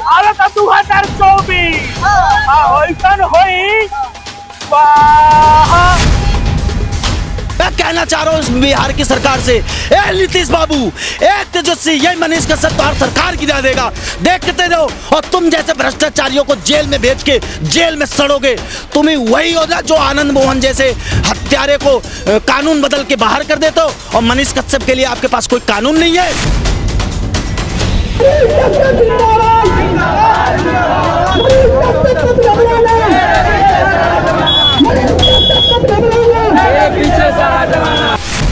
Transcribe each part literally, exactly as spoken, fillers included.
भारत दो हजार चौबीस ऐसा मैं कहना चाह रहा हूँ बिहार की सरकार से, ए नीतीश बाबू, ए तेजस्वी, यही मनीष का सत्ता सरकार गिरा देगा, देखते रहो। और तुम जैसे भ्रष्टाचारियों को जेल में भेज के जेल में सड़ोगे। तुम ही वही हो ना जो आनंद मोहन जैसे हत्यारे को कानून बदल के बाहर कर देते हो। और मनीष कश्यप के लिए आपके पास कोई कानून नहीं है।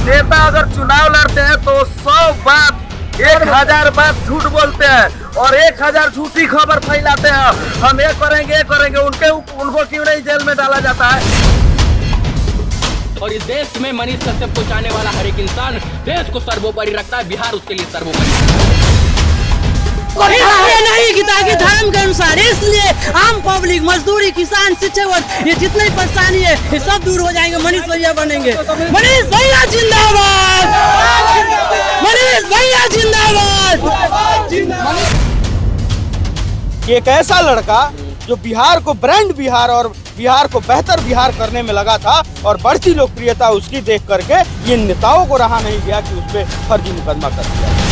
नेता अगर चुनाव लड़ते हैं तो सौ बात एक हजार बात झूठ बोलते हैं और एक हजार झूठी खबर फैलाते हैं। हम ये करेंगे ये करेंगे, उनके उनको क्यों नहीं जेल में डाला जाता है? और इस देश में मनीष कश्यप को चाहने वाला हर एक इंसान देश को सर्वोपरि रखता है। बिहार उसके लिए सर्वोपरि नहीं, गीता के धर्म के अनुसार। इसलिए आम पब्लिक, मजदूरी, किसान, शिक्षक, ये जितनी परेशानी है ये सब दूर हो जाएंगे। मनीष भैया बनेंगे। मनीष भैया जिंदाबाद, मनीष भैया जिंदाबाद। एक ऐसा लड़का जो बिहार को ब्रांड बिहार और बिहार को बेहतर बिहार करने में लगा था और बढ़ती लोकप्रियता उसकी देख करके ये नेताओं को रहा नहीं गया कि उस पर फर्जी मुकदमा कर दिया।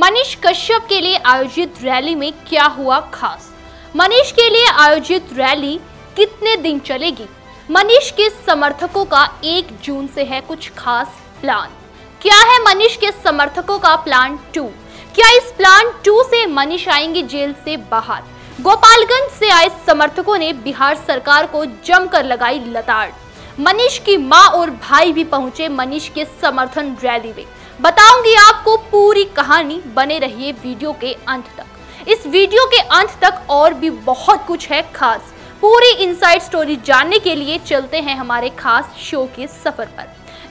मनीष कश्यप के लिए आयोजित रैली में क्या हुआ खास? मनीष के लिए आयोजित रैली कितने दिन चलेगी? मनीष के समर्थकों का एक जून से है कुछ खास प्लान। क्या है मनीष के समर्थकों का प्लान टू? क्या इस प्लान टू से मनीष आएंगे जेल से बाहर? गोपालगंज से आए समर्थकों ने बिहार सरकार को जमकर लगाई लताड़। मनीष की मां और भाई भी पहुंचे मनीष के समर्थन रैली में। बताऊंगी आपको पूरी कहानी, बने रहिए वीडियो के अंत तक। इस वीडियो के अंत तक और भी बहुत कुछ है खास। पूरी इनसाइड स्टोरी जानने के लिए चलते हैं हमारे खास शो के सफर पर।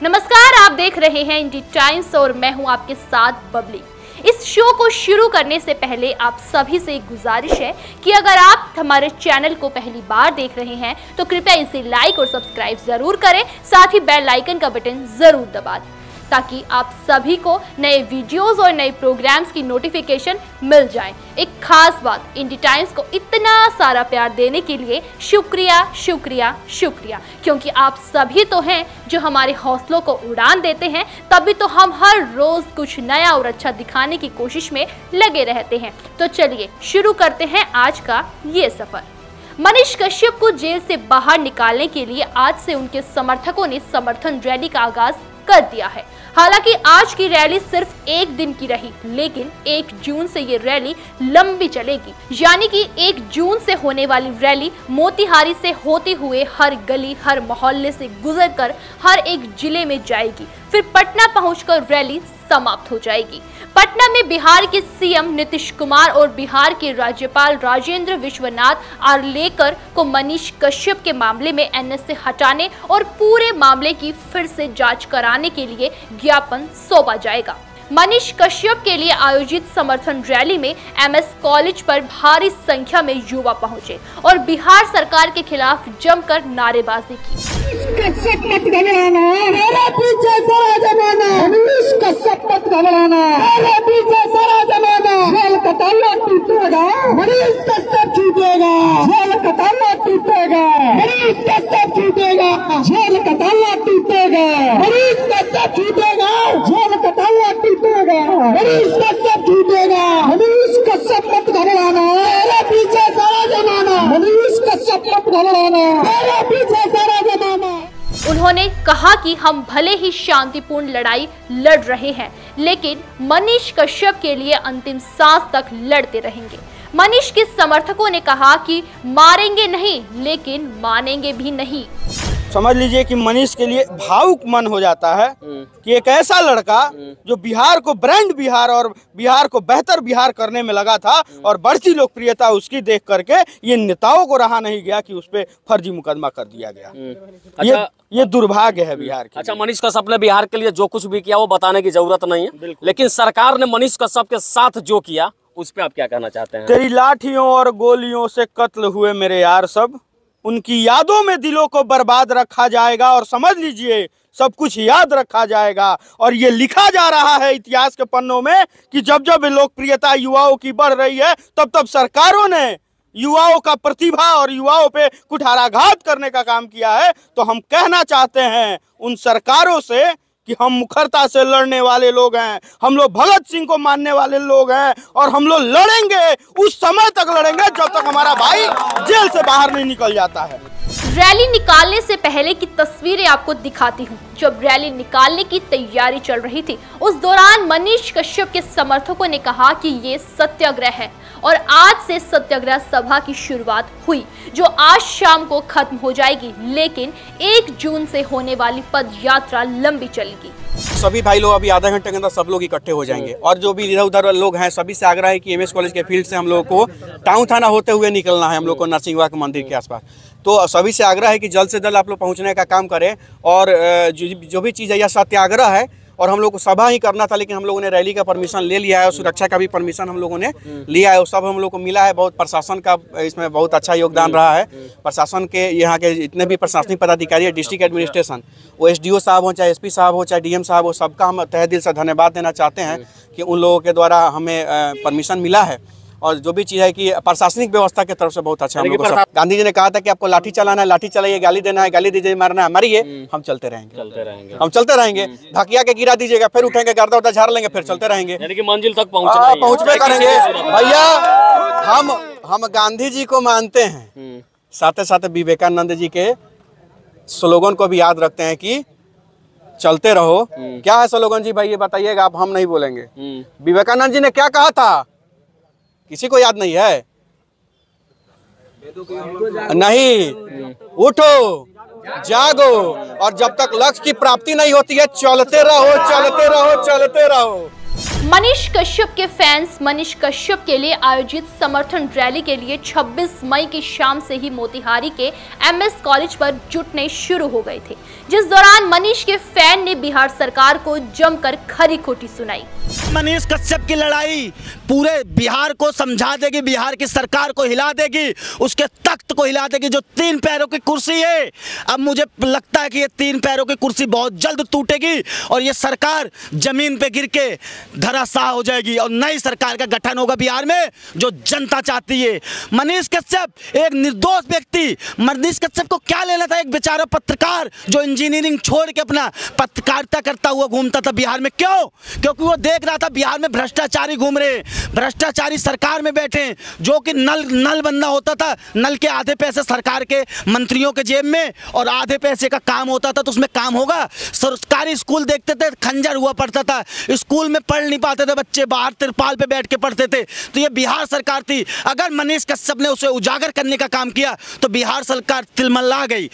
नमस्कार, आप देख रहे हैं इंडी टाइम्स और मैं हूं आपके साथ बबली। इस शो को शुरू करने से पहले आप सभी से गुजारिश है कि अगर आप हमारे चैनल को पहली बार देख रहे हैं तो कृपया इसे लाइक और सब्सक्राइब जरूर करें, साथ ही बेल आइकन का बटन जरूर दबा दें ताकि आप सभी को नए वीडियोस और नए प्रोग्राम्स की नोटिफिकेशन मिल जाए। एक खास बात, इंडी टाइम्स को इतना सारा प्यार देने के लिए शुक्रिया शुक्रिया शुक्रिया, क्योंकि आप सभी तो हैं जो हमारे हौसलों को उड़ान देते हैं, तभी तो हम हर रोज़ कुछ नया और अच्छा दिखाने की कोशिश में लगे रहते हैं। तो चलिए शुरू करते हैं आज का ये सफ़र। मनीष कश्यप को जेल से बाहर निकालने के लिए आज से उनके समर्थकों ने समर्थन रैली का आगाज़ कर दिया है। हालांकि आज की रैली सिर्फ एक दिन की रही, लेकिन एक जून से ये रैली लंबी चलेगी। यानी कि एक जून से होने वाली रैली मोतिहारी से होते हुए हर गली हर मोहल्ले से गुजरकर हर एक जिले में जाएगी, फिर पटना पहुंचकर रैली समाप्त हो जाएगी। पटना में बिहार के सीएम नीतीश कुमार और बिहार के राज्यपाल राजेंद्र विश्वनाथ आर्लेकर को मनीष कश्यप के मामले में एन एस से हटाने और पूरे मामले की फिर से जांच कराने के लिए ज्ञापन सौंपा जाएगा। मनीष कश्यप के लिए आयोजित समर्थन रैली में एम एस कॉलेज पर भारी संख्या में युवा पहुंचे और बिहार सरकार के खिलाफ जमकर नारेबाजी की। मनीष कश्यप छूटेगा, मनीष कश्यप मत घबराना, मेरे पीछे सारा जमाना, मनीष कश्यप मत घबराना, मेरे पीछे सारा जमाना। उन्होंने कहा कि हम भले ही शांतिपूर्ण लड़ाई लड़ रहे हैं, लेकिन मनीष कश्यप के लिए अंतिम सांस तक लड़ते रहेंगे। मनीष के समर्थकों ने कहा कि मारेंगे नहीं, लेकिन मानेंगे भी नहीं। समझ लीजिए कि मनीष के लिए भावुक मन हो जाता है कि एक ऐसा लड़का जो बिहार को ब्रांड बिहार और बिहार को बेहतर बिहार करने में लगा था और बढ़ती लोकप्रियता उसकी देख करके ये नेताओं को रहा नहीं गया कि उस पर फर्जी मुकदमा कर दिया गया। अच्छा, ये ये दुर्भाग्य है बिहार के। अच्छा, मनीष कश्यप ने बिहार के लिए जो कुछ भी किया वो बताने की जरूरत नहीं है, लेकिन सरकार ने मनीष कश्यप के साथ जो किया उस पर आप क्या कहना चाहते हैं? तेरी लाठियों और गोलियों से कत्ल हुए मेरे यार सब, उनकी यादों में दिलों को बर्बाद रखा जाएगा और समझ लीजिए सब कुछ याद रखा जाएगा। और ये लिखा जा रहा है इतिहास के पन्नों में कि जब जब लोकप्रियता युवाओं की बढ़ रही है तब तब सरकारों ने युवाओं का प्रतिभा और युवाओं पे कुठाराघात करने का काम किया है। तो हम कहना चाहते हैं उन सरकारों से कि हम मुखरता से लड़ने वाले लोग हैं, हम लोग भगत सिंह को मानने वाले लोग हैं और हम लोग लड़ेंगे, उस समय तक लड़ेंगे जब तक हमारा भाई जेल से बाहर नहीं निकल जाता है। रैली निकालने से पहले की तस्वीरें आपको दिखाती हूँ। जब रैली निकालने की तैयारी चल रही थी उस दौरान मनीष कश्यप के समर्थकों ने कहा कि ये सत्याग्रह है और आज से सत्याग्रह सभा की शुरुआत हुई जो आज शाम को खत्म हो जाएगी, लेकिन एक जून से होने वाली पद यात्रा लंबी चलेगी। सभी भाई लोग अभी आधा घंटे के अंदर सब लोग इकट्ठे हो जाएंगे और जो भी इधर उधर लोग हैं सभी से आग्रह है कि एमएस कॉलेज के फील्ड से हम लोग को टाउन थाना होते हुए निकलना है, हम लोग को नरसिंह मंदिर के आसपास। तो सभी से आग्रह है कि जल्द से जल्द आप लोग पहुँचने का काम करें और जो भी चीज़ है यह सत्याग्रह है और हम लोग को सभा ही करना था, लेकिन हम लोगों ने रैली का परमिशन ले लिया है और सुरक्षा का भी परमिशन हम लोगों ने लिया है और सब हम लोग को मिला है। बहुत प्रशासन का इसमें बहुत अच्छा योगदान रहा है, प्रशासन के यहाँ के जितने भी प्रशासनिक पदाधिकारी है, डिस्ट्रिक्ट एडमिनिस्ट्रेशन, वो एस डी ओ साहब हो चाहे एस पी साहब हो चाहे डी एम साहब हो, सबका हम तहे दिल से धन्यवाद देना चाहते हैं कि उन लोगों के द्वारा हमें परमिशन मिला है और जो भी चीज़ है कि प्रशासनिक व्यवस्था की तरफ से बहुत अच्छा हम लोगों को। गांधी जी ने कहा था कि आपको लाठी चलाना है लाठी चलाइए, गाली देना है गाली दीजिए, मारना है मारिए, हम चलते रहेंगे चलते रहेंगे हम चलते रहेंगे धकिया के गिरा दीजिएगा फिर उठेंगे, गर्दा उठा झाड़ लेंगे फिर चलते रहेंगे, यानी कि मंजिल तक पहुँचना पहुँचना करेंगे। भैया हम हम गांधी जी को मानते हैं, साथ साथ विवेकानंद जी के स्लोगन को भी याद रखते हैं कि चलते रहो। क्या है स्लोगन जी भाई ये बताइएगा आप, हम नहीं बोलेंगे। विवेकानंद जी ने क्या कहा था किसी को याद नहीं है? नहीं, उठो जागो और जब तक लक्ष्य की प्राप्ति नहीं होती है चलते रहो चलते रहो चलते रहो। मनीष कश्यप के फैंस मनीष कश्यप के लिए आयोजित समर्थन रैली के लिए छब्बीस मई की शाम से ही मोतिहारी के एमएस कॉलेज पर जुटने शुरू हो गए थे, जिस दौरान मनीष के फैन ने बिहार सरकार को जमकर खरी खोटी सुनाई। मनीष कश्यप की लड़ाई पूरे बिहार को समझा देगी, बिहार की सरकार को हिला देगी, उसके तख्त को हिला देगी जो तीन पैरों की कुर्सी है। अब मुझे लगता है कि ये तीन पैरों की कुर्सी बहुत जल्द टूटेगी और ये सरकार जमीन पे गिर के धराशाह हो जाएगी और नई सरकार का गठन होगा बिहार में जो जनता चाहती है। मनीष कश्यप एक निर्दोष व्यक्ति, मनीष कश्यप को क्या लेना था एक बेचारा पत्रकार जो इंजीनियरिंग छोड़ के अपना पत्रकारिता करता हुआ घूमता था बिहार में, क्यों? क्योंकि वो देख रहा था बिहार में भ्रष्टाचारी घूम रहे, भ्रष्टाचारी सरकार में बैठे, जो कि नल नल बनना होता था, नल के आधे पैसे सरकार के मंत्रियों के जेब में और आधे पैसे का काम होता था तो उसमें काम होगा। सरकारी स्कूल देखते थे खंजर हुआ पड़ता था, स्कूल में पढ़ नहीं पाते थे बच्चे, बाहर तिरपाल पे बैठ के पढ़ते थे। तो ये बिहार सरकार थी, अगर मनीष कश्यप ने उसे उजागर करने का काम किया तो बिहार सरकार तिलमिला गई।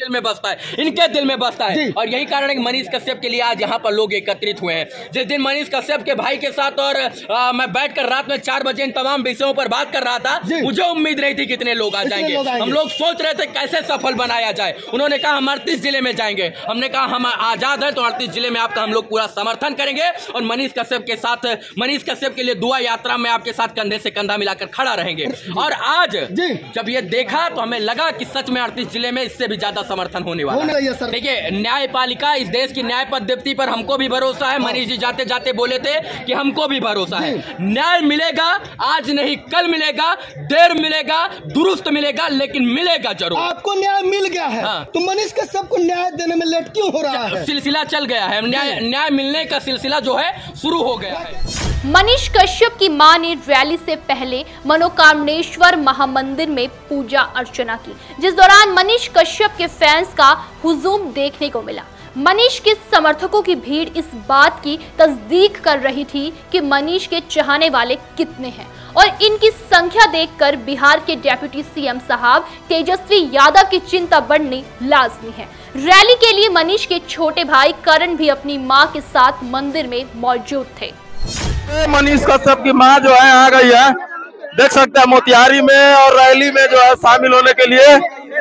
दिल में बसता है, इनके दिल में बसता है और यही कारण है कि मनीष कश्यप के लिए आज यहाँ पर लोग एकत्रित हुए हैं। जिस दिन मनीष कश्यप के भाई के साथ और आ, मैं बैठकर रात में चार बजे इन तमाम विषयों पर बात कर रहा था, मुझे उम्मीद नहीं थी कितने लोग आ जाएंगे। लो हम लोग सोच रहे थे कैसे सफल बनाया जाए, उन्होंने कहा हम अड़तीस जिले में जाएंगे, हमने कहा हम आजाद है तो अड़तीस जिले में आपका हम लोग पूरा समर्थन करेंगे और मनीष कश्यप के साथ, मनीष कश्यप के लिए दुआ यात्रा में आपके साथ कंधे से कंधा मिलाकर खड़ा रहेंगे। और आज जब ये देखा तो हमें लगा कि सच में अड़तीस जिले में इससे भी ज्यादा समर्थन होने वाला है। देखिए न्यायपालिका, इस देश की न्याय पद्धति पर हमको भी भरोसा है, मनीष जी जाते जाते बोले थे कि हमको भी भरोसा है न्याय मिलेगा, आज नहीं कल मिलेगा, देर मिलेगा, दुरुस्त मिलेगा, लेकिन मिलेगा जरूर। आपको न्याय मिल गया है हाँ। तो मनीष का सबको न्याय देने में लेट क्यों हो रहा है? सिलसिला चल गया है, न्याय न्याय मिलने का सिलसिला जो है शुरू हो गया है। मनीष कश्यप की मां ने रैली से पहले मनोकामनेश्वर महामंदिर में पूजा अर्चना की, जिस दौरान मनीष कश्यप के फैंस का हुजूम देखने को मिला। मनीष के समर्थकों की भीड़ इस बात की तस्दीक कर रही थी कि मनीष के चाहने वाले कितने हैं और इनकी संख्या देखकर बिहार के डिप्टी सीएम साहब तेजस्वी यादव की चिंता बढ़नी लाजमी है। रैली के लिए मनीष के छोटे भाई करण भी अपनी माँ के साथ मंदिर में मौजूद थे। मनीष कश्यप की मां जो है आ गई है, देख सकते हैं मोतिहारी में और रैली में जो है शामिल होने के लिए। तमाम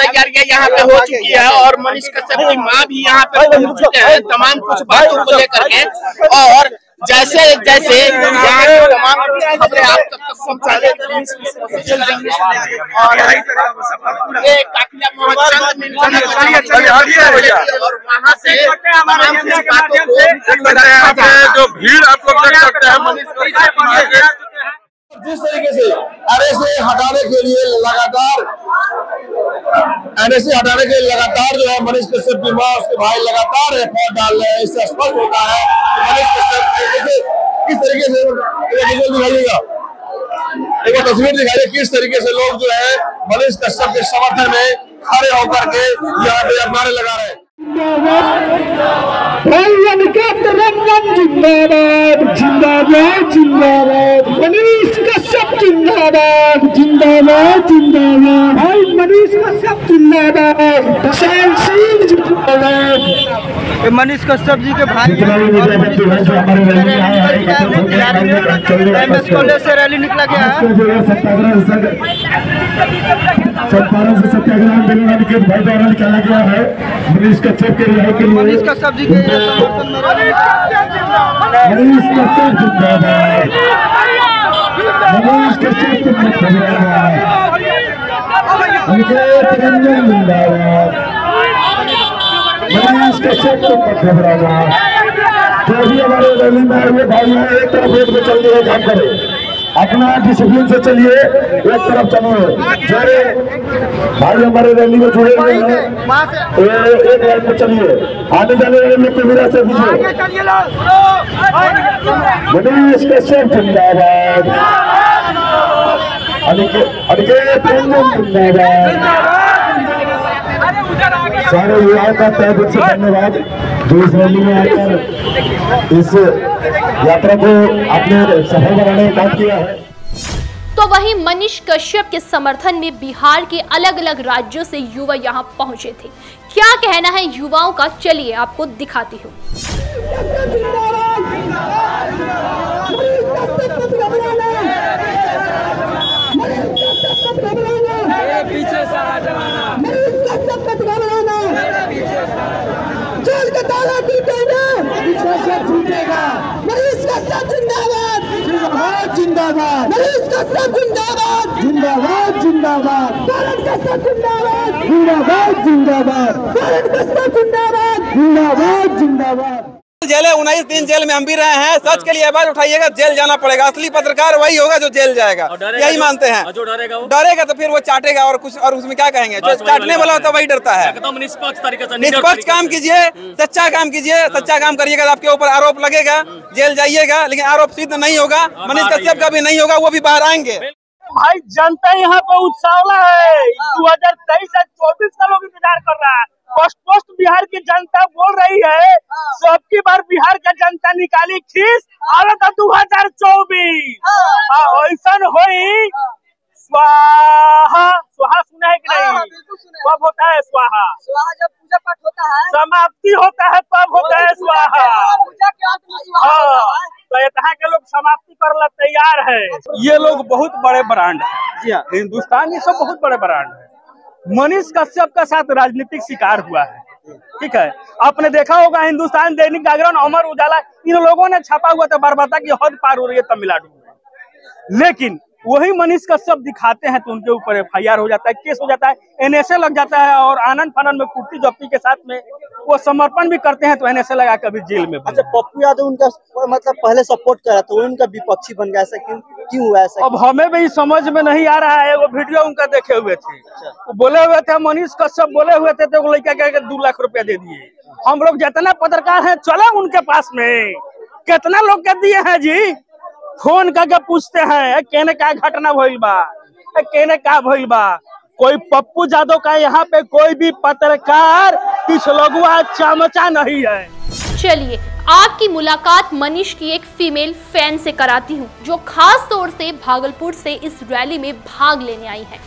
तैयारियां यहाँ पे हो चुकी है और मनीष कश्यप की मां भी यहाँ पे पहुंच चुके हैं तमाम कुछ बातों को लेकर के और जैसे जैसे यहाँ की तमाम खबरें आप तक पहुँचाने और ये काफिला मोहम्मद में और वहाँ से तमाम बातों को जो भीड़ आप लोग देख सकते हैं मनीष जिस तरीके से एनएसए हटाने के लिए लगातार एनएसए हटाने के लिए लगातार जो है मनीष कश्यप की मां उसके भाई लगातार एफआईआर डाल रहे हैं। इससे स्पष्ट होता है कि मनीष कश्यप किस तरीके से दिखाइएगा एक बार तस्वीर दिखाइए किस तरीके से लोग जो है मनीष कश्यप के समर्थन में खड़े होकर के यहाँ पे नारे लगा रहे हैं। जिंदाबाद जिंदाबाद जिंदाबाद भाई मनीष कश्यप जिंदाबाद प्रशांत सिंह जिंदाबाद मनीष कश्यप जी के भाई एमएस कॉलेज से रैली निकला गया है। चंपारण से सत्याग्रह आंदोलन के भाई द्वारा निकाला गया है मनीष कश्यप के रिहाई के लिए मनीष कश्यप जी के समर्थन में रैली मनीष कश्यप जिंदाबाद मनीष कश्यप मनीष कश्यप जो भी हमारे रैली में आए भाई एक तरफ रेट में चल रही काम करें अपना डिसिप्लिन से चलिए एक तरफ चलो जरे भाई हमारे रैली में जुड़े हुए हैं एक लाइन में चलिए आने जाने वाले लोग को भी रास्ते दीजिए। मनीष कश्यप जिंदाबाद अनिकेत रंजन जिंदाबाद सारे युवाओं का तहे दिल से धन्यवाद जो इस रैली में आकर इस यात्रा को अपने सफल बनाने का काम किया है। तो वहीं मनीष कश्यप के समर्थन में बिहार के अलग अलग राज्यों से युवा यहां पहुंचे थे। क्या कहना है युवाओं का, चलिए आपको दिखाती हूँ। जिंदाबाद जिंदाबाद जिंदाबाद मनीष कश्यप जिंदाबाद जिंदाबाद जिंदाबाद भारत कश्यप जिंदाबाद जिंदाबाद जिंदाबाद भारत कश्यप जिंदाबाद जिंदाबाद जिंदाबाद जेल है उन्नीस दिन जेल में हम भी रहे हैं। सच के लिए आवाज उठाइएगा, जेल जाना पड़ेगा। असली पत्रकार वही होगा जो जेल जाएगा, यही मानते हैं। जो डरेगा वो डरेगा तो फिर वो चाटेगा और कुछ और उसमें क्या कहेंगे, जो चाटने वाला होता है वही डरता है। निष्पक्ष तरीके से निष्पक्ष काम कीजिए, सच्चा काम कीजिए, सच्चा काम करिएगा। आपके ऊपर आरोप लगेगा, जेल जाइएगा, लेकिन आरोप सिद्ध नहीं होगा, मनीष कश्यप का भी नहीं होगा, वो भी बाहर आएंगे। भाई जनता यहाँ पे उत्साहला है, दो हजार तेईस से चौबीस का लोग इंतजार कर रहा है। पोस्ट पोस्ट बिहार की जनता बोल रही है, सबकी बार बिहार का जनता निकाली खीस आल दो हजार चौबीस ऐसा हो स्वाहा स्वाहा सुना है कि नहीं? कब होता है स्वाहा? स्वाहा जब पूजा पाठ होता है, समाप्ति होता है तब होता है स्वाहा। पूजा के अंत में स्वाहा होता है तो यहाँ के लोग समाप्ति करने तैयार है। ये लोग बहुत बड़े ब्रांड है, जी हाँ, हिंदुस्तान ये सब बहुत बड़े ब्रांड है। मनीष कश्यप का साथ राजनीतिक शिकार हुआ है, ठीक है। आपने देखा होगा हिंदुस्तान, दैनिक जागरण, अमर उजाला, इन लोगों ने छापा हुआ था बर्बादा की हद पार हो रही है तमिलनाडु में। लेकिन वही मनीष कश्यप दिखाते हैं तो उनके ऊपर एफआईआर हो जाता है, केस हो जाता है, एनएसए लग जाता है और आनंद फानन में कुर्ती जब्ती के साथ में वो समर्पण भी करते हैं तो एनएसए लगा कभी जेल में। अच्छा, पप्पू यादव उनका मतलब पहले सपोर्ट कर रहा था, वो उनका विपक्षी बन गया, ऐसा क्यों क्यों हुआ ऐसा? अब हमें भी समझ में नहीं आ रहा है। वो वीडियो उनका देखे हुए थे, वो बोले हुए थे, मनीष कश्यप बोले हुए थे तो वो लड़का क्या दो लाख रुपया दे दिए। हम लोग जितना पत्रकार है चले उनके पास में, कितना लोग कह दिए है जी, फोन करके पूछते हैं कहने का घटना भइल बा, कहने का भइल बा। कोई पप्पू यादव का यहाँ पे कोई भी पत्रकार कुछ लोगवा चमचा नहीं है। चलिए आपकी मुलाकात मनीष की एक फीमेल फैन से कराती हूँ जो खास तौर से भागलपुर से इस रैली में भाग लेने आई है।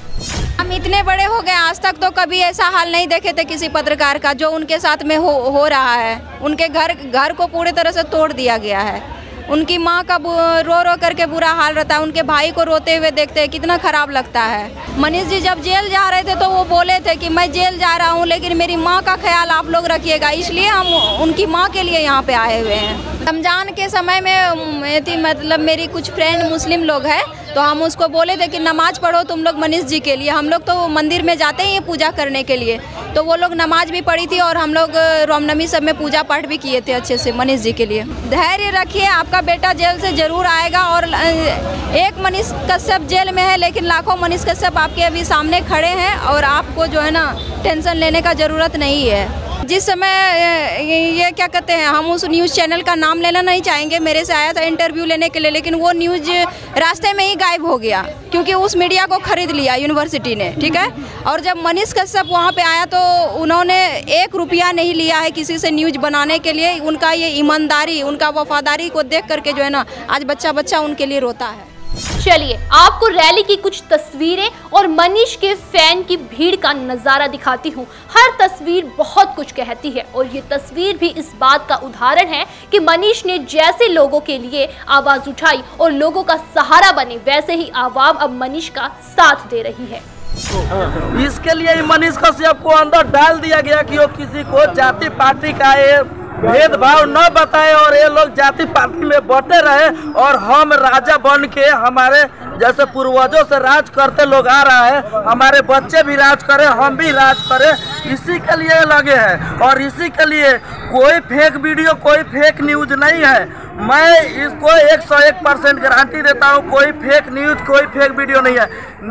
हम इतने बड़े हो गए, आज तक तो कभी ऐसा हाल नहीं देखे थे किसी पत्रकार का जो उनके साथ में हो, हो रहा है। उनके घर घर को पूरे तरह से तोड़ दिया गया है। उनकी माँ का रो रो करके बुरा हाल रहता है, उनके भाई को रोते हुए देखते हैं, कितना ख़राब लगता है। मनीष जी जब जेल जा रहे थे तो वो बोले थे कि मैं जेल जा रहा हूँ लेकिन मेरी माँ का ख्याल आप लोग रखिएगा, इसलिए हम उनकी माँ के लिए यहाँ पे आए हुए हैं। रमज़ान के समय में मतलब मेरी कुछ फ्रेंड मुस्लिम लोग हैं तो हम उसको बोले थे कि नमाज़ पढ़ो तुम लोग मनीष जी के लिए, हम लोग तो मंदिर में जाते हैं पूजा करने के लिए, तो वो लोग नमाज भी पढ़ी थी और हम लोग रामनवमी सब में पूजा पाठ भी किए थे अच्छे से मनीष जी के लिए। धैर्य रखिए, आपका बेटा जेल से ज़रूर आएगा। और एक मनीष कश्यप जेल में है लेकिन लाखों मनीष कश्यप आपके अभी सामने खड़े हैं और आपको जो है ना टेंशन लेने का ज़रूरत नहीं है। जिस समय ये क्या कहते हैं, हम उस न्यूज़ चैनल का नाम लेना नहीं चाहेंगे, मेरे से आया था इंटरव्यू लेने के लिए लेकिन वो न्यूज़ रास्ते में ही गायब हो गया क्योंकि उस मीडिया को ख़रीद लिया यूनिवर्सिटी ने, ठीक है। और जब मनीष कश्यप वहाँ पे आया तो उन्होंने एक रुपया नहीं लिया है किसी से न्यूज़ बनाने के लिए। उनका ये ईमानदारी, उनका वफादारी को देख करके जो है ना आज बच्चा बच्चा उनके लिए रोता है। चलिए आपको रैली की कुछ तस्वीरें और मनीष के फैन की भीड़ का नज़ारा दिखाती हूँ। हर तस्वीर बहुत कुछ कहती है और ये तस्वीर भी इस बात का उदाहरण है कि मनीष ने जैसे लोगों के लिए आवाज़ उठाई और लोगों का सहारा बने, वैसे ही आवाम अब मनीष का साथ दे रही है। इसके लिए मनीष कश्यप को अंदर डाल दिया गया कि वो किसी को जाति पार्टी का भेदभाव न बताए और ये लोग जाति पाति में बटे रहे और हम राजा बन के हमारे जैसे पूर्वजों से राज करते लोग आ रहा है, हमारे बच्चे भी राज करें, हम भी राज करें, इसी के लिए लगे हैं। और इसी के लिए कोई फेक वीडियो, कोई फेक न्यूज़ नहीं है। मैं इसको एक सौ एक परसेंट गारंटी देता हूँ, कोई फेक न्यूज़, कोई फेक वीडियो नहीं है।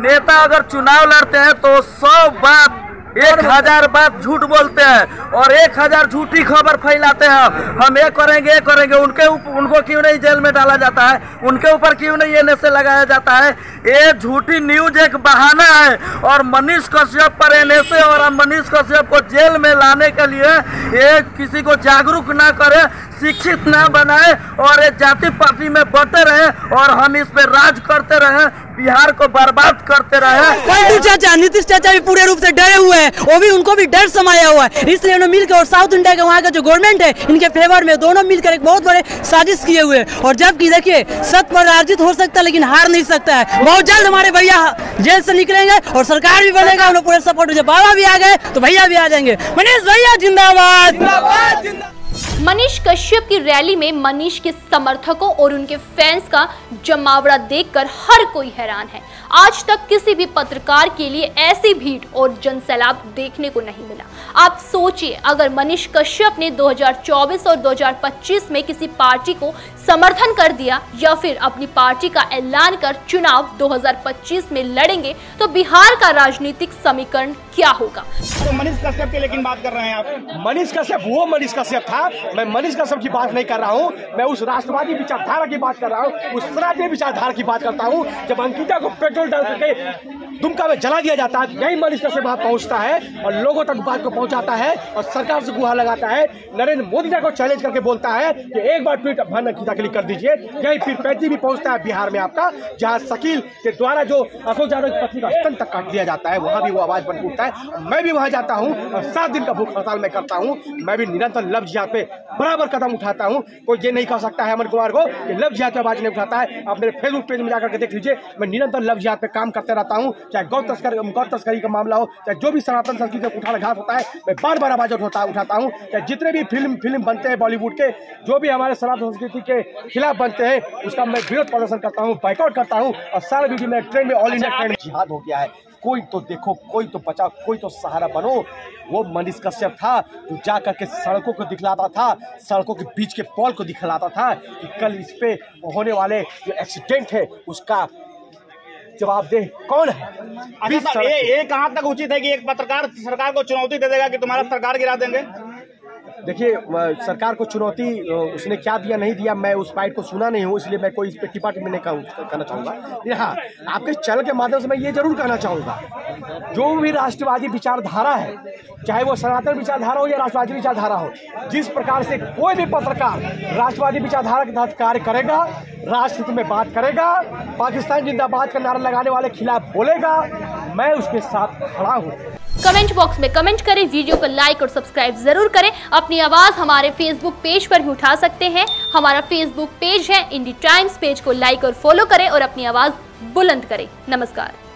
नेता अगर चुनाव लड़ते हैं तो सौ बात एक हजार बात झूठ बोलते हैं और एक हजार झूठी खबर फैलाते हैं। हम ये करेंगे ये करेंगे, उनके उप, उनको क्यों नहीं जेल में डाला जाता है, उनके ऊपर क्यों नहीं एन एस ए लगाया जाता है। ये झूठी न्यूज एक बहाना है और मनीष कश्यप पर एन एस ए और मनीष कश्यप को जेल में लाने के लिए ये किसी को जागरूक ना करे, शिक्षित ना बनाए और ये जाति पाति में बटे रहे और हम इस पर राज करते रहे, बिहार को बर्बाद करते रहे। संजू चाचा, नीतीश चाचा भी पूरे रूप से डरे हुए हैं, वो भी उनको भी डर समाया हुआ है, इसलिए उन्होंने मिलकर और साउथ इंडिया के वहाँ का जो गवर्नमेंट है इनके फेवर में दोनों मिलकर एक बहुत बड़े साजिश किए हुए हैं। और जबकि देखिए सत्य पर अर्जित हो सकता है लेकिन हार नहीं सकता है। बहुत जल्द हमारे भैया जेल से निकलेंगे और सरकार भी बनेगा, उन्हें पूरे सपोर्ट। जब बाबा भी आ गए तो भैया भी आ जाएंगे। मनीष भैया जिंदाबाद। मनीष कश्यप की रैली में मनीष के समर्थकों और उनके फैंस का जमावड़ा देखकर हर कोई हैरान है। आज तक किसी भी पत्रकार के लिए ऐसी भीड़ और जनसैलाब देखने को नहीं मिला। आप सोचिए, अगर मनीष कश्यप ने दो हज़ार चौबीस और दो हज़ार पच्चीस में किसी पार्टी को समर्थन कर दिया या फिर अपनी पार्टी का ऐलान कर चुनाव दो हज़ार पच्चीस में लड़ेंगे तो बिहार का राजनीतिक समीकरण क्या होगा। तो मनीष कश्यप की लेकिन बात कर रहे हैं आप। मनीष कश्यप वो मनीष कश्यप था, मैं मनीष कश्यप की बात नहीं कर रहा हूँ, मैं उस राष्ट्रवादी विचारधारा की बात कर रहा हूँ, उस राष्ट्रीय विचारधारा की बात करता हूँ। जब अंकिता को पेट्रोल डाल करके दुमका में जला दिया जाता है, यही मनीष कश्यप वहाँ पहुँचता है और लोगों तक बात को पहुँचाता है और सरकार से गुहार लगाता है, नरेंद्र मोदी जी को चैलेंज करके बोलता है कि एक बार ट्वीट भर अंकिता के लिए कर दीजिए। यही फिर पैंती भी पहुँचता है बिहार में आपका, जहाँ शकील के द्वारा जो अशोक यादव की पत्नी का स्तन तक काट दिया जाता है, वहाँ भी वो आवाज़ बन उठता है। मैं भी वहाँ जाता हूँ और सात दिन का भूख हड़ताल मैं करता हूँ। मैं भी निरंतर लव जिहाद पे बराबर कदम उठाता हूँ। कोई ये नहीं कह सकता है अमन कुमार को कि लव जिहाद पे आवाज नहीं उठाता है। आप मेरे फेसबुक पेज में जाकर के देख लीजिए, मैं निरंतर लव जिहाद पे काम करते रहता हूँ। चाहे गौ तस्कर गौ तस्करी का मामला हो, चाहे जो भी सनातन संस्कृति पर उठाना घात होता है, मैं बार बार आवाज उठाता हूँ। चाहे जितने भी फिल्म फिल्म बनते हैं बॉलीवुड के, जो भी हमारे सनातन संस्कृति के खिलाफ बनते हैं, उसका मैं विरोध प्रदर्शन करता हूँ, बाइकआउट करता हूँ और सारा वीडियो मैं ट्रेन में ऑल इंडिया ट्रेन में जिहाद हो गया है। कोई तो देखो, कोई तो बचाओ, कोई तो सहारा बनो। वो मनीष कश्यप था जो जा करके सड़कों को दिखलाता था, सड़कों के बीच के पोल को दिखलाता था कि कल इस पे होने वाले जो एक्सीडेंट है उसका जवाबदेह कौन है। अच्छा, ये, ये कहाँ तक उचित है कि एक पत्रकार सरकार को चुनौती दे देगा कि तुम्हारा सरकार गिरा देंगे। देखिए, सरकार को चुनौती उसने क्या दिया नहीं दिया, मैं उस फाइट को सुना नहीं हूँ, इसलिए मैं कोई इस पर टिप्पणी नहीं कहना चाहूँगा। हाँ, आपके चैनल के माध्यम से मैं ये जरूर कहना चाहूँगा जो भी राष्ट्रवादी विचारधारा है, चाहे वो सनातन विचारधारा हो या राष्ट्रवादी विचारधारा हो, जिस प्रकार से कोई भी पत्रकार राष्ट्रवादी विचारधारा के तहत कार्य करेगा, राष्ट्रहित में बात करेगा, पाकिस्तान जिंदाबाद का नारा लगाने वाले खिलाफ बोलेगा, मैं उसके साथ खड़ा हूँ। कमेंट बॉक्स में कमेंट करें, वीडियो को लाइक और सब्सक्राइब जरूर करें। अपनी आवाज हमारे फेसबुक पेज पर भी उठा सकते हैं। हमारा फेसबुक पेज है इंडी टाइम्स। पेज को लाइक और फॉलो करें और अपनी आवाज बुलंद करें। नमस्कार।